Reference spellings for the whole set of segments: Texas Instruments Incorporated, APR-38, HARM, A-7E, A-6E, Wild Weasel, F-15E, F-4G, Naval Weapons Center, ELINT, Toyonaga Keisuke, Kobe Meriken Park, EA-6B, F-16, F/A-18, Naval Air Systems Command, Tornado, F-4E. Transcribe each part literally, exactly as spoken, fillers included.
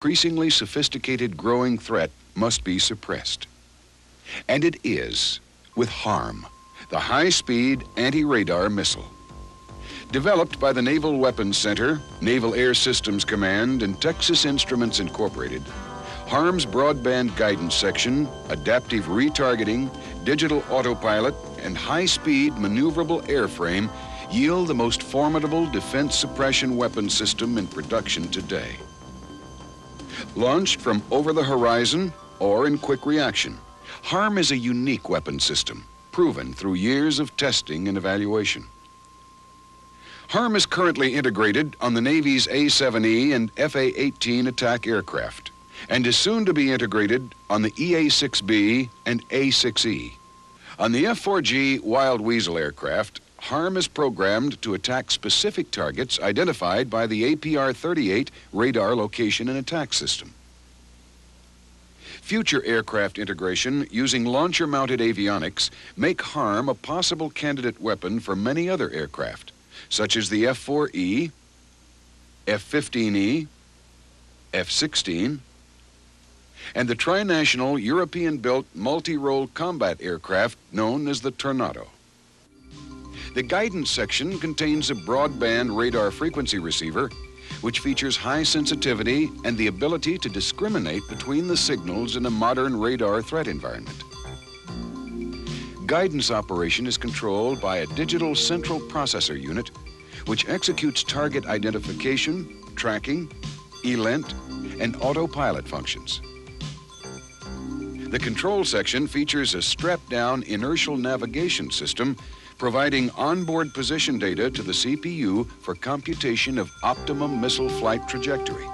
Increasingly sophisticated growing threat must be suppressed. And it is with HARM, the high-speed anti-radar missile. Developed by the Naval Weapons Center, Naval Air Systems Command, and Texas Instruments Incorporated, HARM's broadband guidance section, adaptive retargeting, digital autopilot, and high-speed maneuverable airframe yield the most formidable defense suppression weapon system in production today. Launched from over the horizon or in quick reaction, HARM is a unique weapon system, proven through years of testing and evaluation. HARM is currently integrated on the Navy's A seven E and F A eighteen attack aircraft, and is soon to be integrated on the E A six B and A six E. On the F four G Wild Weasel aircraft, HARM is programmed to attack specific targets identified by the A P R thirty-eight radar location and attack system. Future aircraft integration using launcher-mounted avionics make HARM a possible candidate weapon for many other aircraft, such as the F four E, F fifteen E, F sixteen, and the trinational European-built multi-role combat aircraft known as the Tornado. The guidance section contains a broadband radar frequency receiver, which features high sensitivity and the ability to discriminate between the signals in a modern radar threat environment. Guidance operation is controlled by a digital central processor unit, which executes target identification, tracking, ELINT, and autopilot functions. The control section features a strapped-down inertial navigation system, providing onboard position data to the C P U for computation of optimum missile flight trajectory.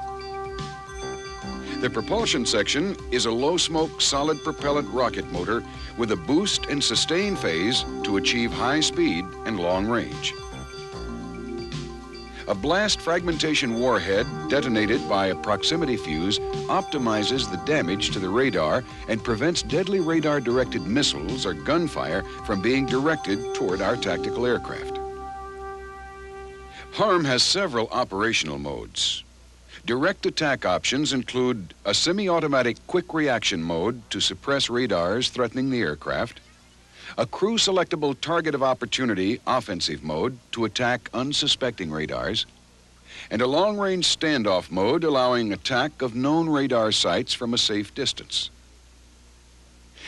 The propulsion section is a low-smoke solid propellant rocket motor with a boost and sustain phase to achieve high speed and long range. A blast fragmentation warhead detonated by a proximity fuse optimizes the damage to the radar and prevents deadly radar-directed missiles or gunfire from being directed toward our tactical aircraft. HARM has several operational modes. Direct attack options include a semi-automatic quick reaction mode to suppress radars threatening the aircraft, a crew-selectable target of opportunity offensive mode to attack unsuspecting radars, and a long-range standoff mode allowing attack of known radar sites from a safe distance.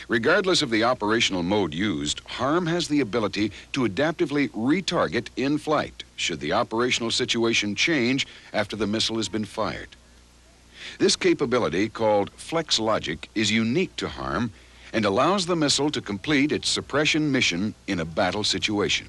Regardless of the operational mode used, HARM has the ability to adaptively retarget in flight should the operational situation change after the missile has been fired. This capability, called flex logic, is unique to HARM and allows the missile to complete its suppression mission in a battle situation.